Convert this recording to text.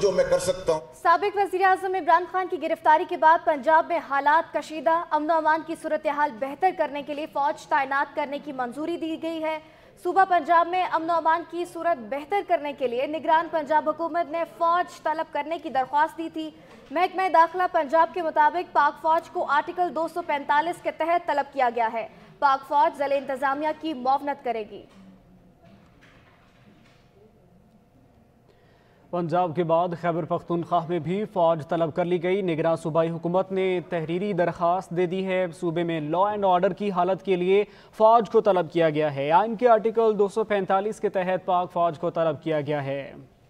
जो मैं कर सकता हूँ। साबिक वज़ीर-ए-आज़म इमरान खान की गिरफ्तारी के बाद पंजाब में हालात कशीदा, अमनो अमान की सूरत हाल बेहतर करने के लिए फौज तैनात करने की मंजूरी दी गई है। सूबा पंजाब में अमनो अमान की सूरत बेहतर करने के लिए निगरान पंजाब हुकूमत ने फौज तलब करने की दरख्वास्त दी थी। महकमा दाखिला पंजाब के मुताबिक पाक फौज को आर्टिकल 245 के तहत तलब किया गया है। पाक फौज जिले इंतजामिया की मुआवनत करेगी। पंजाब के बाद खैबर पख्तूनख्वा में भी फौज तलब कर ली गई। निगरान सूबाई हुकूमत ने तहरीरी दरख्वास्त दे दी है। सूबे में लॉ एंड ऑर्डर की हालत के लिए फौज को तलब किया गया है। आईन के आर्टिकल 245 के तहत पाक फौज को तलब किया गया है।